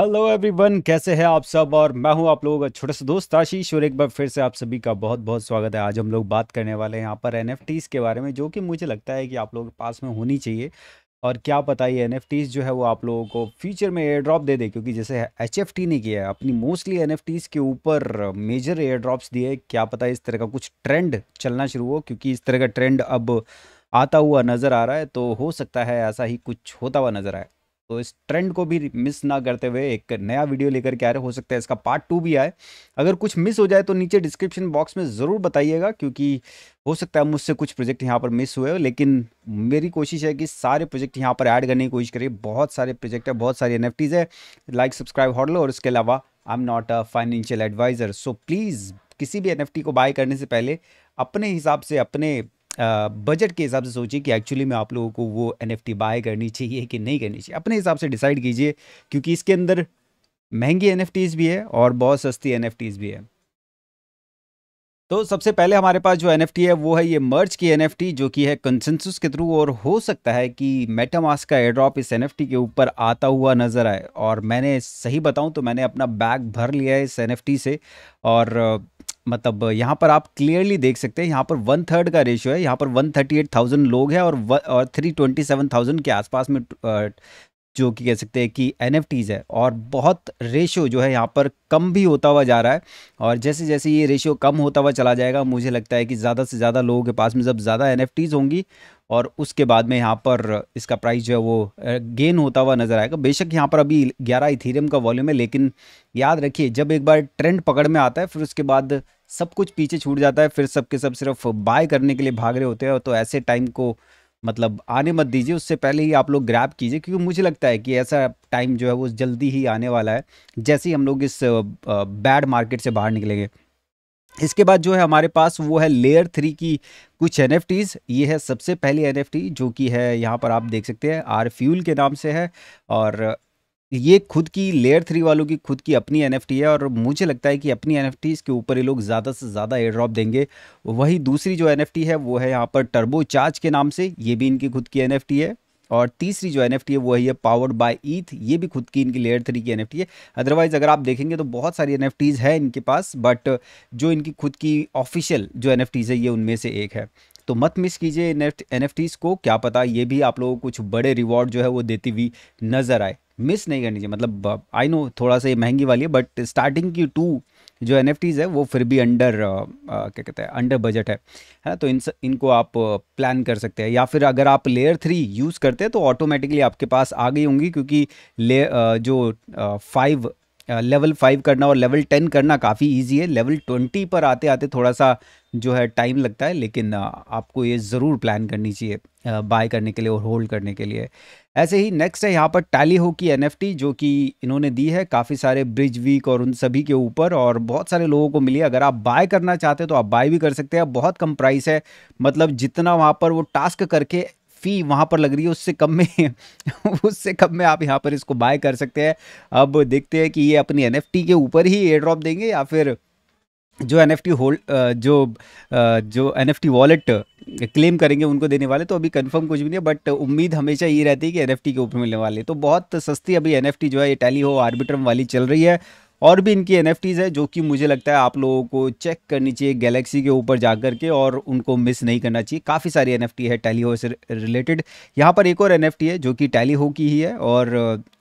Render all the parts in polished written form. Hello everyone, कैसे हैं आप सब। और मैं हूं आप लोगों का छोटा सा दोस्त आशीष, और एक बार फिर से आप सभी का बहुत बहुत स्वागत है। आज हम लोग बात करने वाले हैं यहां पर एनएफटीज़ के बारे में, जो कि मुझे लगता है कि आप लोगों के पास में होनी चाहिए। और क्या पता ये एनएफटीज़ जो है वो आप लोगों को फ्यूचर में एयर ड्रॉप दे दे, क्योंकि जैसे एचएफटी ने किया है अपनी मोस्टली एनएफटीज़ के ऊपर मेजर एयर ड्रॉप्स दिए। क्या पता इस तरह का कुछ ट्रेंड चलना शुरू हो, क्योंकि इस तरह का ट्रेंड अब आता हुआ नज़र आ रहा है। तो हो सकता है ऐसा ही कुछ होता हुआ नज़र आए, तो इस ट्रेंड को भी मिस ना करते हुए एक नया वीडियो लेकर के आ रहे। हो सकता है इसका पार्ट 2 भी आए। अगर कुछ मिस हो जाए तो नीचे डिस्क्रिप्शन बॉक्स में ज़रूर बताइएगा, क्योंकि हो सकता है मुझसे कुछ प्रोजेक्ट यहाँ पर मिस हुए हो। लेकिन मेरी कोशिश है कि सारे प्रोजेक्ट यहाँ पर ऐड करने की कोशिश करिए। बहुत सारे प्रोजेक्ट है, बहुत सारी एनएफटीज़ है। Like subscribe hodl. और इसके अलावा I am not a financial advisor, so please किसी भी एनएफटी को बाय करने से पहले अपने हिसाब से, अपने बजट के हिसाब से सोचिए कि एक्चुअली में आप लोगों को वो एनएफटी बाय करनी चाहिए कि नहीं करनी चाहिए। अपने हिसाब से डिसाइड कीजिए, क्योंकि इसके अंदर महंगी एनएफटीज़ भी है और बहुत सस्ती एनएफटीज़ भी है। तो सबसे पहले हमारे पास जो एनएफटी है वो है ये मर्ज की एनएफटी, जो कि है कंसेंसस के थ्रू। और हो सकता है कि मेटामास्क का एयरड्रॉप इस एनएफटी के ऊपर आता हुआ नज़र आए। और मैंने सही बताऊं तो मैंने अपना बैग भर लिया है इस एनएफटी से। और मतलब यहाँ पर आप क्लियरली देख सकते हैं, यहाँ पर 1/3 का रेशियो है। यहाँ पर 138,000 लोग हैं और 327,000 के आसपास में जो कि कह सकते हैं कि एनएफटीज़ है। और बहुत रेशियो जो है यहाँ पर कम भी होता हुआ जा रहा है। और जैसे जैसे ये रेशियो कम होता हुआ चला जाएगा, मुझे लगता है कि ज़्यादा से ज़्यादा लोगों के पास में जब ज़्यादा एनएफटीज़ होंगी, और उसके बाद में यहाँ पर इसका प्राइस जो है वो गेन होता हुआ नज़र आएगा। बेशक यहाँ पर अभी 11 इथेरियम का वॉल्यूम है, लेकिन याद रखिए जब एक बार ट्रेंड पकड़ में आता है फिर उसके बाद सब कुछ पीछे छूट जाता है। फिर सबके सब सिर्फ बाय करने के लिए भाग रहे होते हैं। तो ऐसे टाइम को मतलब आने मत दीजिए, उससे पहले ही आप लोग ग्रैब कीजिए, क्योंकि मुझे लगता है कि ऐसा टाइम जो है वो जल्दी ही आने वाला है, जैसे ही हम लोग इस बैड मार्केट से बाहर निकलेंगे। इसके बाद जो है हमारे पास वो है लेयर 3 की कुछ एनएफटीज़। ये है सबसे पहली एनएफटी, जो कि है यहाँ पर आप देख सकते हैं आर फ्यूल के नाम से है। और ये खुद की लेयर 3 वालों की खुद की अपनी एनएफटी है। और मुझे लगता है कि अपनी एनएफटीज़ के ऊपर ये लोग ज़्यादा से ज़्यादा एयर ड्रॉप देंगे। वही दूसरी जो एनएफटी है वो है यहाँ पर टर्बो चार्ज के नाम से, ये भी इनकी खुद की एनएफटी है। और तीसरी जो एनएफटी है वो है पावर्ड बाय ईथ, ये भी खुद की इनकी लेयर 3 की एनएफटी है। अदरवाइज़ अगर आप देखेंगे तो बहुत सारी एनएफटीज़ है इनके पास, बट जो इनकी खुद की ऑफिशियल जो एनएफटीज़ है ये उनमें से एक है। तो मत मिस कीजिए एनएफटीज़ को। क्या पता ये भी आप लोगों को कुछ बड़े रिवॉर्ड जो है वो देती हुई नज़र आए। मिस नहीं करनी चाहिए। मतलब आई नो थोड़ा सा ये महंगी वाली है, बट स्टार्टिंग की 2 जो एनएफटीज़ है वो फिर भी अंडर बजट है ना। तो इनको आप प्लान कर सकते हैं, या फिर अगर आप लेयर 3 यूज़ करते हैं तो ऑटोमेटिकली आपके पास आ गई होंगी, क्योंकि लेवल 5 करना और लेवल 10 करना काफ़ी ईजी है। लेवल 20 पर आते आते थोड़ा सा जो है टाइम लगता है, लेकिन आपको ये ज़रूर प्लान करनी चाहिए बाय करने के लिए और होल्ड करने के लिए। ऐसे ही नेक्स्ट है यहाँ पर टैली हो की एनएफटी, जो कि इन्होंने दी है काफ़ी सारे ब्रिज वीक और उन सभी के ऊपर, और बहुत सारे लोगों को मिली है। अगर आप बाय करना चाहते हो तो आप बाय भी कर सकते हैं। बहुत कम प्राइस है, मतलब जितना वहाँ पर वो टास्क करके फ़ी वहाँ पर लग रही है उससे कम में आप यहाँ पर इसको बाय कर सकते हैं। अब देखते हैं कि ये अपनी एनएफटी के ऊपर ही एयर ड्रॉप देंगे, या फिर जो एनएफटी एनएफटी वॉलेट क्लेम करेंगे उनको देने वाले। तो अभी कंफर्म कुछ भी नहीं है, बट उम्मीद हमेशा ये रहती है कि एनएफटी के ऊपर मिलने वाले। तो बहुत सस्ती अभी एनएफटी जो है ये टैली हो आर्बिट्रम वाली चल रही है। और भी इनकी एनएफटीज़ है जो कि मुझे लगता है आप लोगों को चेक करनी चाहिए गैलेक्सी के ऊपर जा कर के, और उनको मिस नहीं करना चाहिए। काफ़ी सारी एनएफटी है टैली हो से रिलेटेड। यहाँ पर एक और एनएफटी है जो कि टैली हो की ही है। और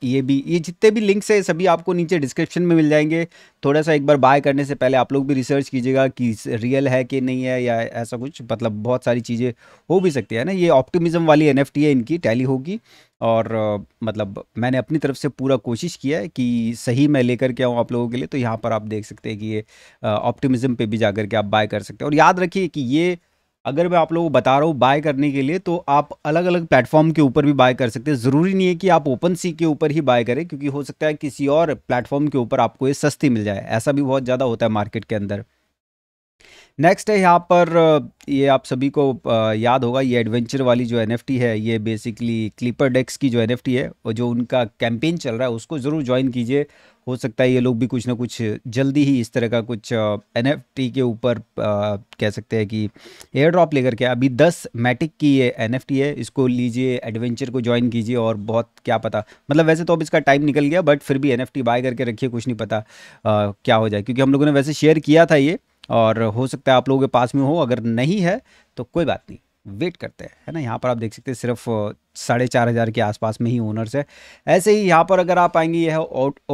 ये जितने भी लिंक्स हैं सभी आपको नीचे डिस्क्रिप्शन में मिल जाएंगे। थोड़ा सा एक बार बाय करने से पहले आप लोग भी रिसर्च कीजिएगा कि रियल है कि नहीं है, या ऐसा कुछ। मतलब बहुत सारी चीज़ें हो भी सकती है ना। ये ऑप्टिमिज्म वाली एनएफटी है इनकी टैली हो की। और मतलब मैंने अपनी तरफ से पूरा कोशिश किया है कि सही मैं लेकर के आऊँ आप लोगों के लिए। तो यहाँ पर आप देख सकते हैं कि ये ऑप्टिमिज्म पे भी जा कर के आप बाय कर सकते हैं। और याद रखिए कि ये अगर मैं आप लोगों को बता रहा हूँ बाय करने के लिए, तो आप अलग अलग प्लेटफॉर्म के ऊपर भी बाय कर सकते हैं। ज़रूरी नहीं है कि आप OpenSea के ऊपर ही बाय करें, क्योंकि हो सकता है किसी और प्लेटफॉर्म के ऊपर आपको ये सस्ती मिल जाए। ऐसा भी बहुत ज़्यादा होता है मार्केट के अंदर। नेक्स्ट है यहाँ पर, ये आप सभी को याद होगा, ये एडवेंचर वाली जो एनएफटी है, ये बेसिकली क्लिपर डेक्स की जो एनएफटी है, और जो उनका कैंपेन चल रहा है उसको ज़रूर ज्वाइन कीजिए। हो सकता है ये लोग भी कुछ ना कुछ जल्दी ही इस तरह का कुछ NFT के ऊपर कह सकते हैं कि एयर ड्रॉप लेकर के। अभी 10 मैटिक की ये NFT है, इसको लीजिए, एडवेंचर को ज्वाइन कीजिए और बहुत क्या पता, मतलब वैसे तो अब इसका टाइम निकल गया बट फिर भी NFT बाय करके रखिए, कुछ नहीं पता क्या हो जाए, क्योंकि हम लोगों ने वैसे शेयर किया था ये और हो सकता है आप लोगों के पास में हो, अगर नहीं है तो कोई बात नहीं, वेट करते हैं, है ना। यहाँ पर आप देख सकते हैं सिर्फ 4,500 के आसपास में ही ओनर्स है। ऐसे ही यहाँ पर अगर आप आएंगे, यह है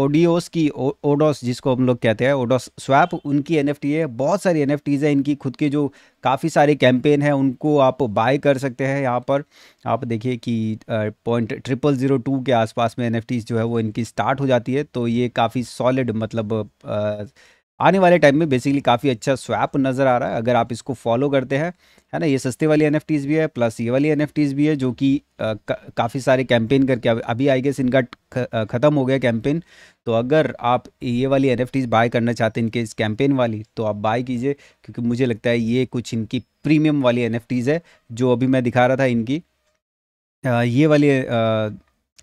ओडियोस की, ओडोस जिसको हम लोग कहते हैं, ओडोस स्वैप, उनकी NFT है। बहुत सारी NFTs हैं इनकी खुद के, जो काफ़ी सारे कैंपेन हैं उनको आप बाय कर सकते हैं। यहाँ पर आप देखिए कि 0.0002 के आसपास में NFTs जो है वो इनकी स्टार्ट हो जाती है। तो ये काफ़ी सॉलिड, मतलब आने वाले टाइम में बेसिकली काफ़ी अच्छा स्वैप नज़र आ रहा है अगर आप इसको फॉलो करते हैं, है ना। ये सस्ते वाली NFTs भी है प्लस ये वाली NFTs भी है जो कि काफ़ी सारे कैंपेन करके अभी आई गेस इनका ख़त्म हो गया कैंपेन। तो अगर आप ये वाली NFTs बाय करना चाहते हैं, इनके इस कैंपेन वाली, तो आप बाय कीजिए, क्योंकि मुझे लगता है ये कुछ इनकी प्रीमियम वाली NFTs है जो अभी मैं दिखा रहा था। इनकी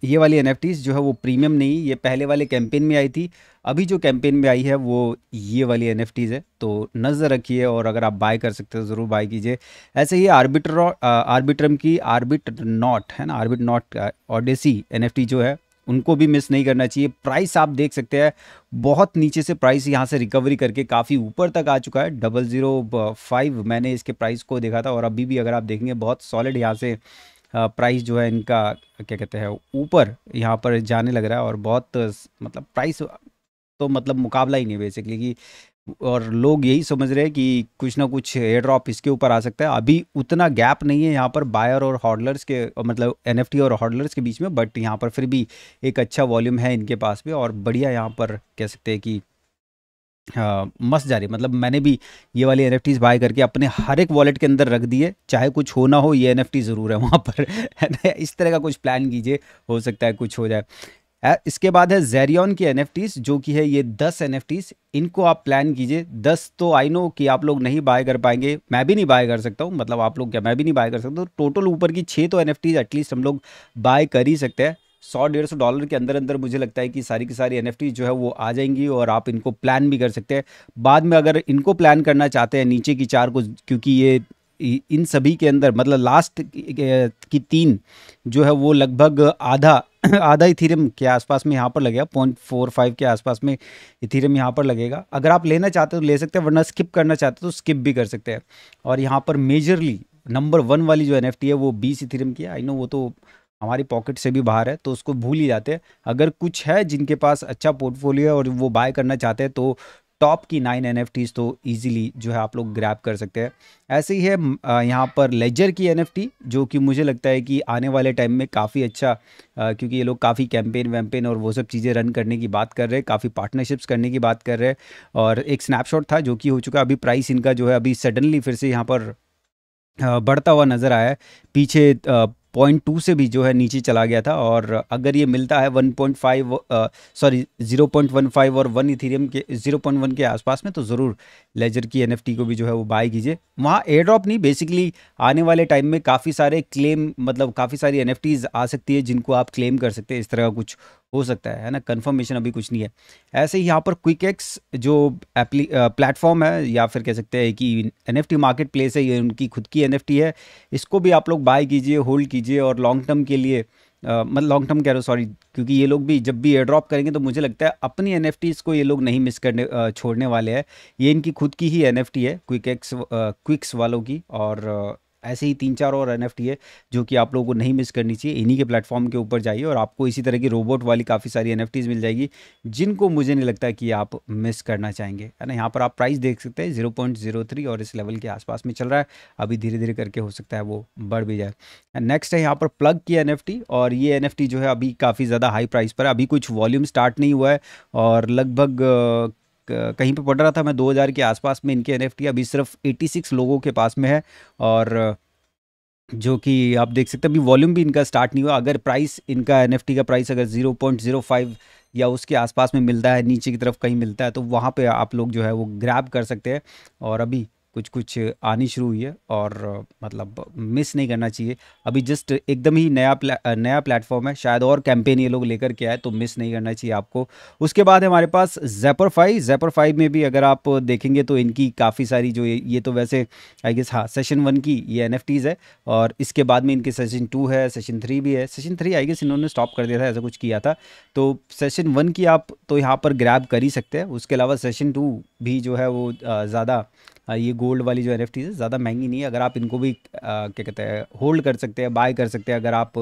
ये वाली NFTs जो है वो प्रीमियम नहीं, ये पहले वाले कैंपेन में आई थी, अभी जो कैंपेन में आई है वो ये वाली NFTs है। तो नज़र रखिए और अगर आप बाय कर सकते हो ज़रूर बाय कीजिए। ऐसे ही आर्बिट्रम की आर्बिट नॉट ओडेसी NFT जो है, उनको भी मिस नहीं करना चाहिए। प्राइस आप देख सकते हैं, बहुत नीचे से प्राइस यहाँ से रिकवरी करके काफ़ी ऊपर तक आ चुका है। 0.005 मैंने इसके प्राइस को देखा था और अभी भी अगर आप देखेंगे बहुत सॉलिड यहाँ से प्राइस जो है इनका, क्या कहते हैं, ऊपर यहाँ पर जाने लग रहा है और बहुत, मतलब प्राइस तो मतलब मुकाबला ही नहीं बेसिकली कि, और लोग यही समझ रहे हैं कि कुछ ना कुछ एयर ड्रॉप इसके ऊपर आ सकता है। अभी उतना गैप नहीं है यहाँ पर बायर और हॉडलर्स के, मतलब NFT और हॉडलर्स के बीच में, बट यहाँ पर फिर भी एक अच्छा वॉल्यूम है इनके पास में और बढ़िया यहाँ पर कह सकते हैं कि मस्त जा रही। मतलब मैंने भी ये वाली NFTs बाय करके अपने हर एक वॉलेट के अंदर रख दिए, चाहे कुछ हो ना हो, ये NFT ज़रूर है वहाँ पर, है ना। इस तरह का कुछ प्लान कीजिए, हो सकता है कुछ हो जाए। इसके बाद है Zerion की NFTs जो कि है ये 10 NFTs, इनको आप प्लान कीजिए। 10 तो आई नो कि आप लोग नहीं बाय कर पाएंगे, मैं भी नहीं बाय कर सकता हूँ, मतलब आप लोग क्या, मैं भी नहीं बाय कर सकता हूँ। टोटल ऊपर की 6 तो NFTs एटलीस्ट हम लोग बाय कर ही सकते हैं। $100-150 के अंदर अंदर मुझे लगता है कि सारी की सारी NFT जो है वो आ जाएंगी और आप इनको प्लान भी कर सकते हैं बाद में, अगर इनको प्लान करना चाहते हैं नीचे की 4 को, क्योंकि ये इन सभी के अंदर, मतलब लास्ट की 3 जो है वो लगभग आधा इथेरियम के आसपास में यहाँ पर लगेगा, 0.45 के आसपास में इथेरियम यहाँ पर लगेगा। अगर आप लेना चाहते हो तो ले सकते हैं, वरना स्किप करना चाहते हो तो स्किप भी कर सकते हैं। और यहाँ पर मेजरली नंबर 1 वाली जो NFT है वो 20 इथेरियम की है। आई नो वो तो हमारी पॉकेट से भी बाहर है तो उसको भूल ही जाते हैं। अगर कुछ है जिनके पास अच्छा पोर्टफोलियो है और वो बाय करना चाहते हैं तो टॉप की 9 NFTs तो इजीली जो है आप लोग ग्रैब कर सकते हैं। ऐसे ही है यहाँ पर लेजर की NFT जो कि मुझे लगता है कि आने वाले टाइम में काफ़ी अच्छा, क्योंकि ये लोग काफ़ी कैंपेन वैम्पेन और वो सब चीज़ें रन करने की बात कर रहे हैं, काफ़ी पार्टनरशिप्स करने की बात कर रहे हैं। और एक स्नैपशॉट था जो कि हो चुका। अभी प्राइस इनका जो है अभी सडनली फिर से यहाँ पर बढ़ता हुआ नज़र आया है, पीछे 0.2 से भी जो है नीचे चला गया था। और अगर ये मिलता है 0.15 और 1 इथेरियम के 0.1 के आसपास में, तो ज़रूर लेजर की NFT को भी जो है वो बाय कीजिए। वहाँ एयर ड्रॉप नहीं, बेसिकली आने वाले टाइम में काफ़ी सारे क्लेम, मतलब काफ़ी सारी NFTs आ सकती है जिनको आप क्लेम कर सकते हैं, इस तरह का कुछ हो सकता है ना। कंफर्मेशन अभी कुछ नहीं है। ऐसे ही यहाँ पर QuickX जो प्लेटफॉर्म है, या फिर कह सकते हैं कि NFT मार्केट प्लेस है, ये उनकी खुद की NFT है, इसको भी आप लोग बाय कीजिए, होल्ड कीजिए और लॉन्ग टर्म के लिए, मतलब लॉन्ग टर्म कह रहा हूँ, सॉरी, क्योंकि ये लोग भी जब भी एयर ड्रॉप करेंगे तो मुझे लगता है अपनी NFTs को ये लोग नहीं मिस करने छोड़ने वाले हैं। ये इनकी खुद की ही NFT है QuickX वालों की। और ऐसे ही 3-4 और NFT है जो कि आप लोगों को नहीं मिस करनी चाहिए। इन्हीं के प्लेटफॉर्म के ऊपर जाइए और आपको इसी तरह की रोबोट वाली काफ़ी सारी NFTs मिल जाएगी जिनको मुझे नहीं लगता कि आप मिस करना चाहेंगे, है ना। यहाँ पर आप प्राइस देख सकते हैं 0.03 और इस लेवल के आसपास में चल रहा है। अभी धीरे धीरे करके हो सकता है वो बढ़ भी जाए। नेक्स्ट है यहाँ पर प्लग की NFT, और ये NFT जो है अभी काफ़ी ज़्यादा हाई प्राइस पर है, अभी कुछ वॉल्यूम स्टार्ट नहीं हुआ है और लगभग कहीं पे पढ़ रहा था मैं 2000 के आसपास में इनके NFT अभी सिर्फ 86 लोगों के पास में है, और जो कि आप देख सकते हैं अभी वॉल्यूम भी इनका स्टार्ट नहीं हुआ। अगर प्राइस इनका NFT का प्राइस अगर 0.05 या उसके आसपास में मिलता है, नीचे की तरफ कहीं मिलता है, तो वहाँ पे आप लोग जो है वो ग्रैब कर सकते हैं। और अभी कुछ कुछ आनी शुरू हुई है और मतलब मिस नहीं करना चाहिए। अभी जस्ट एकदम ही नया प्लेटफॉर्म है, शायद और कैंपेन ये लोग लेकर के आए, तो मिस नहीं करना चाहिए आपको। उसके बाद हमारे पास ज़ेपरफाई, ज़ेपरफाई में भी अगर आप देखेंगे तो इनकी काफ़ी सारी जो ये तो वैसे आई गेस हाँ सेशन 1 की ये NFTs है और इसके बाद में इनके सेशन 2 है, सेशन 3 भी है। सेशन 3 आई गेस इन्होंने स्टॉप कर दिया था, ऐसा कुछ किया था। तो सेशन 1 की आप तो यहाँ पर ग्रैब कर ही सकते हैं। उसके अलावा सेशन 2 भी जो है वो ज़्यादा ये गोल्ड वाली जो NFT है ज़्यादा महंगी नहीं है, अगर आप इनको भी क्या कहते हैं होल्ड कर सकते हैं, बाय कर सकते हैं, अगर आप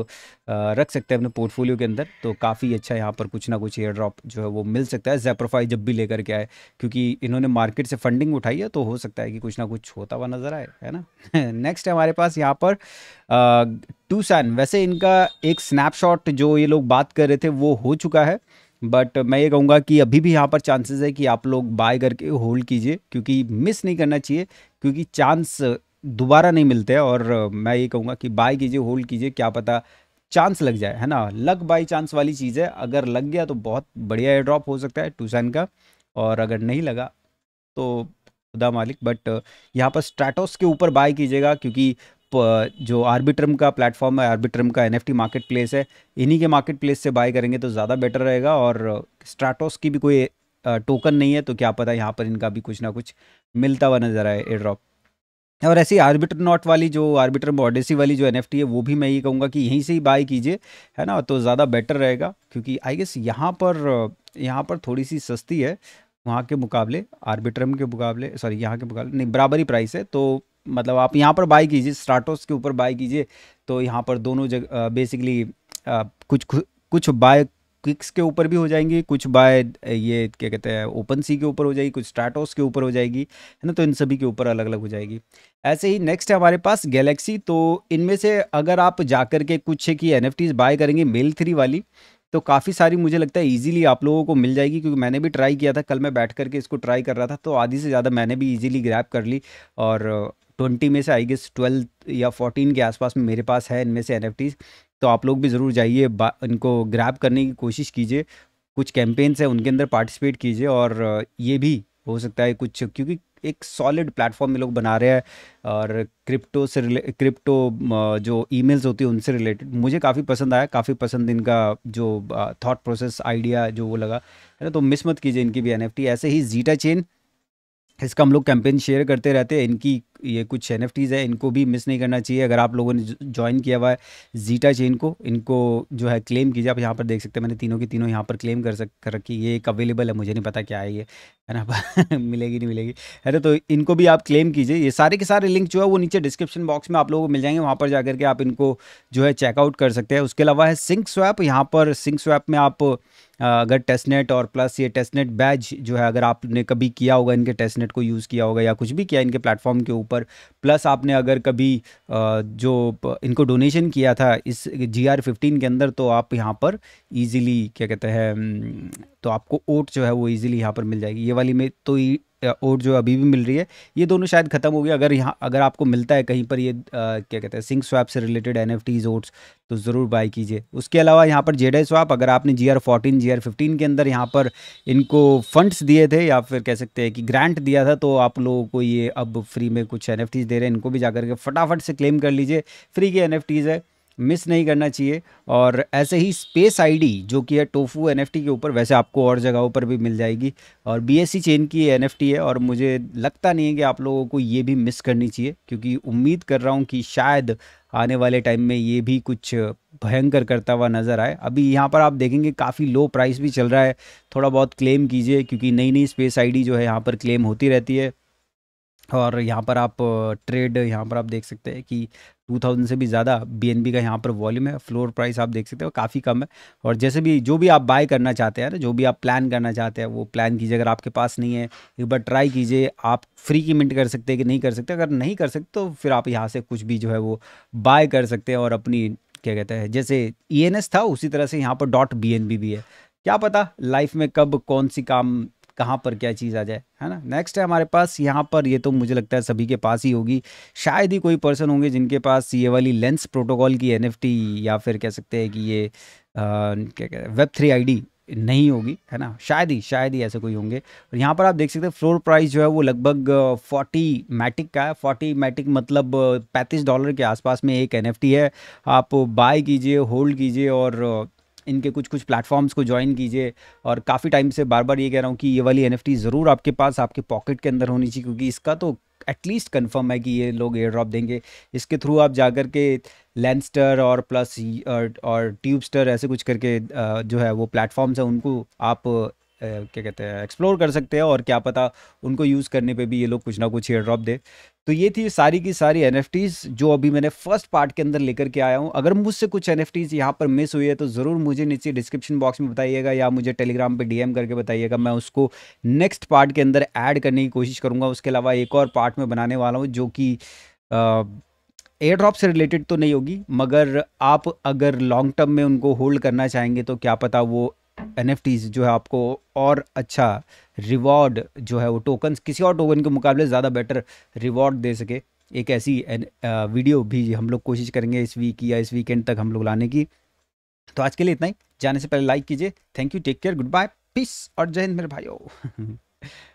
रख सकते हैं अपने पोर्टफोलियो के अंदर तो काफ़ी अच्छा यहाँ पर कुछ ना कुछ एयर ड्रॉप जो है वो मिल सकता है। ज़ेपरफाई जब भी लेकर के आए, क्योंकि इन्होंने मार्केट से फंडिंग उठाई है तो हो सकता है कि कुछ ना कुछ होता हुआ नजर आए, है ना। नेक्स्ट है हमारे पास यहाँ पर Twoson। वैसे इनका एक स्नैपशॉट जो ये लोग बात कर रहे थे वो हो चुका है, बट मैं ये कहूँगा कि अभी भी यहाँ पर चांसेस है कि आप लोग बाय करके होल्ड कीजिए, क्योंकि मिस नहीं करना चाहिए, क्योंकि चांस दोबारा नहीं मिलते हैं। और मैं ये कहूँगा कि बाय कीजिए, होल्ड कीजिए, क्या पता चांस लग जाए, है ना। लक बाय चांस वाली चीज़ है, अगर लग गया तो बहुत बढ़िया एयर ड्रॉप हो सकता है Twoson का, और अगर नहीं लगा तो खुदा मालिक। बट यहाँ पर स्ट्रैटोस के ऊपर बाय कीजिएगा, क्योंकि जो आर्बिट्रम का प्लेटफॉर्म है, आर्बिट्रम का NFT मार्केट प्लेस है, इन्हीं के मार्केट प्लेस से बाय करेंगे तो ज़्यादा बेटर रहेगा। और स्ट्रैटोस की भी कोई टोकन नहीं है, तो क्या पता यहाँ पर इनका भी कुछ ना कुछ मिलता हुआ नज़र आए एयर ड्रॉप। और ऐसी आर्बिट्रम नॉट वाली जो आर्बिट्रम ऑडेसी वाली जो NFT है वो भी मैं ये कहूँगा कि यहीं से ही बाय कीजिए, है ना, तो ज़्यादा बेटर रहेगा, क्योंकि आई गेस यहाँ पर थोड़ी सी सस्ती है वहाँ के मुकाबले, आर्बिट्रम के मुकाबले, सॉरी यहाँ के मुकाबले नहीं, बराबर ही प्राइस है। तो मतलब आप यहाँ पर बाय कीजिए, स्ट्रैटोस के ऊपर बाय कीजिए, तो यहाँ पर दोनों जगह बेसिकली कुछ बाय क्विक्स के ऊपर भी हो जाएंगी, कुछ बाय ये क्या कहते हैं OpenSea के ऊपर हो जाएगी, कुछ स्ट्रैटोस के ऊपर हो जाएगी, है ना, तो इन सभी के ऊपर अलग अलग हो जाएगी। ऐसे ही नेक्स्ट है हमारे पास गैलेक्सी। तो इनमें से अगर आप जाकर के कुछ की NFTs बाय करेंगे Mail3 वाली, तो काफ़ी सारी मुझे लगता है इजीली आप लोगों को मिल जाएगी, क्योंकि मैंने भी ट्राई किया था, कल मैं बैठ करके इसको ट्राई कर रहा था, तो आधी से ज़्यादा मैंने भी इजीली ग्रैब कर ली। और 20 में से आई गेस 12 या 14 के आसपास में मेरे पास है इनमें से NFTs, तो आप लोग भी ज़रूर जाइए, इनको ग्रैब करने की कोशिश कीजिए। कुछ कैंपेन्स हैं उनके अंदर पार्टिसिपेट कीजिए, और ये भी हो सकता है कुछ, क्योंकि एक सॉलिड प्लेटफॉर्म ये लोग बना रहे हैं और क्रिप्टो से क्रिप्टो जो ईमेल्स होती है उनसे रिलेटेड मुझे काफ़ी पसंद आया, काफ़ी पसंद इनका जो थॉट प्रोसेस आइडिया जो वो लगा, है ना, तो मिस मत कीजिए इनकी भी NFT। ऐसे ही जीटा चेन, इसका हम लोग कैंपेन शेयर करते रहते हैं, इनकी ये कुछ NFTs है, इनको भी मिस नहीं करना चाहिए। अगर आप लोगों ने ज्वाइन किया हुआ है जीटा चेन को, इनको जो है क्लेम कीजिए। आप यहाँ पर देख सकते हैं मैंने तीनों की तीनों यहाँ पर क्लेम कर रखी, ये एक अवेलेबल है, मुझे नहीं पता क्या है ये, है ना। मिलेगी नहीं मिलेगी, है ना, तो इनको भी आप क्लेम कीजिए। ये सारे के सारे लिंक जो है वो नीचे डिस्क्रिप्शन बॉक्स में आप लोगों को मिल जाएंगे, वहाँ पर जाकर के आप इनको जो है चेकआउट कर सकते हैं। उसके अलावा है SyncSwap। यहाँ पर SyncSwap में आप अगर टेस्टनेट और प्लस ये टेस्टनेट बैज जो है, अगर आपने कभी किया होगा, इनके टेस्टनेट को यूज़ किया होगा या कुछ भी किया इनके प्लेटफॉर्म के ऊपर, प्लस आपने अगर कभी जो इनको डोनेशन किया था इस GR15 के अंदर, तो आप यहाँ पर ईज़िली क्या कहते हैं, तो आपको ओट जो है वो ईज़िली यहाँ पर मिल जाएगी। ये वाली में तो ओट जो अभी भी मिल रही है, ये दोनों शायद ख़त्म हो गया। अगर आपको मिलता है कहीं पर ये क्या कहते हैं SyncSwap से रिलेटेड NFTs ओट्स, तो ज़रूर बाय कीजिए। उसके अलावा यहाँ पर ZA Swap, अगर आपने GR14 GR15 के अंदर यहाँ पर इनको फंड्स दिए थे या फिर कह सकते हैं कि ग्रांट दिया था, तो आप लोगों को ये अब फ्री में कुछ NFTs दे रहे हैं, इनको भी जाकर के फटाफट से क्लेम कर लीजिए। फ्री के NFTs है, मिस नहीं करना चाहिए। और ऐसे ही स्पेस ID जो कि है टोफू NFT के ऊपर, वैसे आपको और जगहों पर भी मिल जाएगी, और BSC चेन की NFT है, और मुझे लगता नहीं है कि आप लोगों को ये भी मिस करनी चाहिए, क्योंकि उम्मीद कर रहा हूँ कि शायद आने वाले टाइम में ये भी कुछ भयंकर करता हुआ नज़र आए। अभी यहाँ पर आप देखेंगे काफ़ी लो प्राइस भी चल रहा है, थोड़ा बहुत क्लेम कीजिए, क्योंकि नई नई स्पेस ID जो है यहाँ पर क्लेम होती रहती है। और यहाँ पर आप ट्रेड, यहाँ पर आप देख सकते हैं कि 2000 से भी ज़्यादा BNB का यहाँ पर वॉल्यूम है। फ्लोर प्राइस आप देख सकते हो काफ़ी कम है, और जैसे भी जो भी आप बाय करना चाहते हैं ना, जो भी आप प्लान करना चाहते हैं वो प्लान कीजिए। अगर आपके पास नहीं है, एक बार ट्राई कीजिए। आप फ्री की मिंट कर सकते हैं कि नहीं कर सकते, अगर नहीं कर सकते तो फिर आप यहाँ से कुछ भी जो है वो बाय कर सकते हैं। और अपनी क्या कहते हैं, जैसे ENS था उसी तरह से यहाँ पर .BNB भी है। क्या पता लाइफ में कब कौन सी काम कहाँ पर क्या चीज़ आ जाए, है ना। नेक्स्ट है हमारे पास यहाँ पर, ये तो मुझे लगता है सभी के पास ही होगी, शायद ही कोई पर्सन होंगे जिनके पास ये वाली लेंस प्रोटोकॉल की NFT या फिर कह सकते हैं कि ये क्या कहते हैं Web3 ID नहीं होगी, है ना, शायद ही ऐसे कोई होंगे। और यहाँ पर आप देख सकते हैं फ्लोर प्राइस जो है वो लगभग 40 मैटिक का है। 40 मैटिक मतलब $35 के आसपास में एक NFT है। आप बाय कीजिए, होल्ड कीजिए और इनके कुछ प्लेटफॉर्म्स को ज्वाइन कीजिए। और काफ़ी टाइम से बार बार ये कह रहा हूँ कि ये वाली NFT ज़रूर आपके पास आपके पॉकेट के अंदर होनी चाहिए, क्योंकि इसका तो एटलीस्ट कंफर्म है कि ये लोग एयर ड्रॉप देंगे। इसके थ्रू आप जाकर के लेंस्टर और प्लस और ट्यूबस्टर ऐसे कुछ करके जो है वो प्लेटफॉर्म्स हैं उनको आप क्या कहते हैं एक्सप्लोर कर सकते हैं, और क्या पता उनको यूज़ करने पे भी ये लोग कुछ ना कुछ एयर ड्रॉप दे। तो ये थी सारी की सारी NFTs जो अभी मैंने फर्स्ट पार्ट के अंदर लेकर के आया हूँ। अगर मुझसे कुछ NFTs यहाँ पर मिस हुई है तो ज़रूर मुझे नीचे डिस्क्रिप्शन बॉक्स में बताइएगा, या मुझे टेलीग्राम पे DM करके बताइएगा। मैं उसको नेक्स्ट पार्ट के अंदर ऐड करने की कोशिश करूँगा। उसके अलावा एक और पार्ट में बनाने वाला हूँ जो कि एयर ड्रॉप से रिलेटेड तो नहीं होगी, मगर आप अगर लॉन्ग टर्म में उनको होल्ड करना चाहेंगे तो क्या पता वो NFTs जो है आपको और अच्छा रिवॉर्ड जो है वो टोकन्स किसी और टोकन के मुकाबले ज़्यादा बेटर रिवॉर्ड दे सके। एक ऐसी वीडियो भी हम लोग कोशिश करेंगे इस वीक या इस वीकेंड तक हम लोग लाने की। तो आज के लिए इतना ही। जाने से पहले लाइक कीजिए। Thank you, take care, good bye, peace और जय हिंद मेरे भाइयों।